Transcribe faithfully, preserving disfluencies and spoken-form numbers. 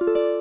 You